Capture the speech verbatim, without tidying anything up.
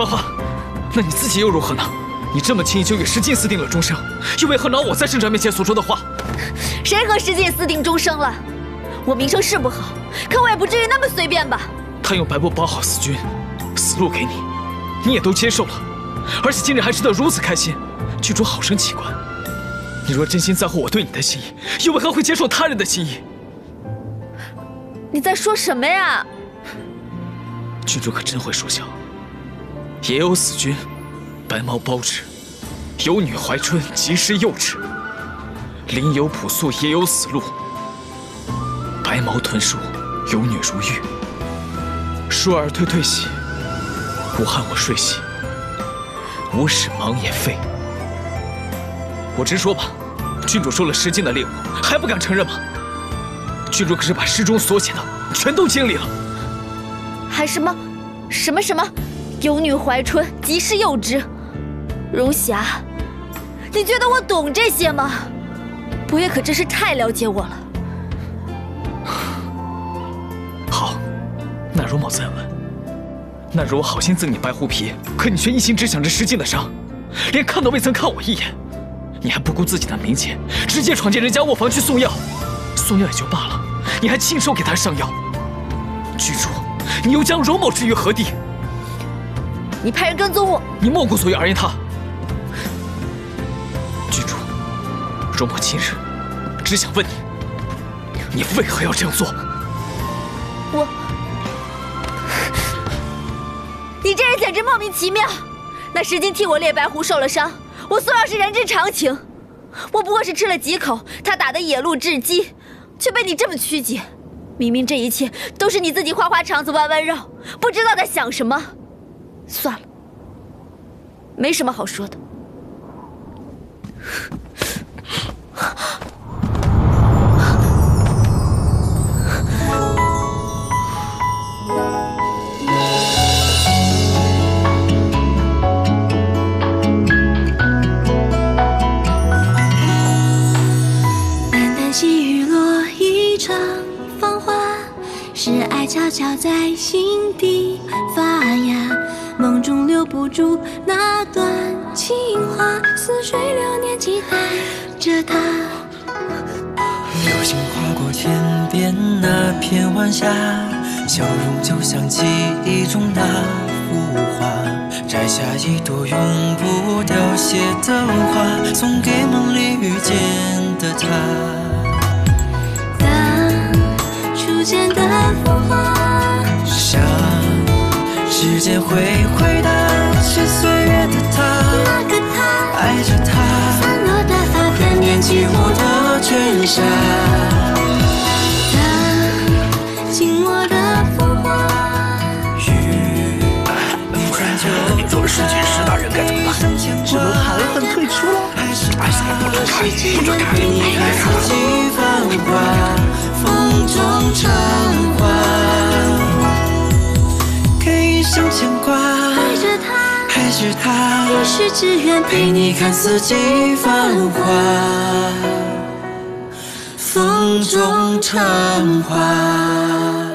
八华，那你自己又如何呢？你这么轻易就与石进私定了终生，又为何恼我在圣长面前所说的话？谁和石进私定终生了？我名声是不好，可我也不至于那么随便吧？他用白布包好思君，死路给你，你也都接受了，而且今日还吃得如此开心，郡主好生奇观。你若真心在乎我对你的心意，又为何会接受他人的心意？你在说什么呀？郡主可真会说笑。 也有死君，白毛包之；有女怀春，及时幼之。林有朴素，也有死路。白毛屯树，有女如玉。疏而退退兮，无憾我睡兮。无使忙也废。我直说吧，郡主收了石进的猎物，还不敢承认吗？郡主可是把诗中所写的全都经历了。还什么，什么什么？ 有女怀春，即是幼之。荣霞，你觉得我懂这些吗？不夜可真是太了解我了。好，那容某再问。那如我好心赠你白狐皮，可你却一心只想着石进的伤，连看都未曾看我一眼。你还不顾自己的名节，直接闯进人家卧房去送药。送药也就罢了，你还亲手给他上药。郡主，你又将容某置于何地？ 你派人跟踪我，你莫顾所以而言他。郡主，容某今日只想问你，你为何要这样做？我，你这人简直莫名其妙。那石金替我猎白狐受了伤，我素要是人之常情，我不过是吃了几口他打的野鹿雉鸡，却被你这么曲解。明明这一切都是你自己花花肠子弯弯绕，不知道在想什么。 算了，没什么好说的。淡淡细雨落一场芳华，是爱悄悄在心底发芽。 梦中留不住那段情话，似水流年轻爱着他。流星划过天边那片晚霞，笑容就像记忆中那幅画。摘下一朵永不凋谢的花，送给梦里遇见的他。当初见的风华，想。 时间会回答，是岁月的他，那个他爱着他，散落的发片，年纪我的裙纱。他紧握的风华，雨不然你做了十几十大人该怎么办？我们含恨退出了？哎呀，不准开，不准开！你爱自己繁华，风中唱花。 生牵挂，爱着他，爱着他，一世只愿陪你看四季繁华，风中唱花。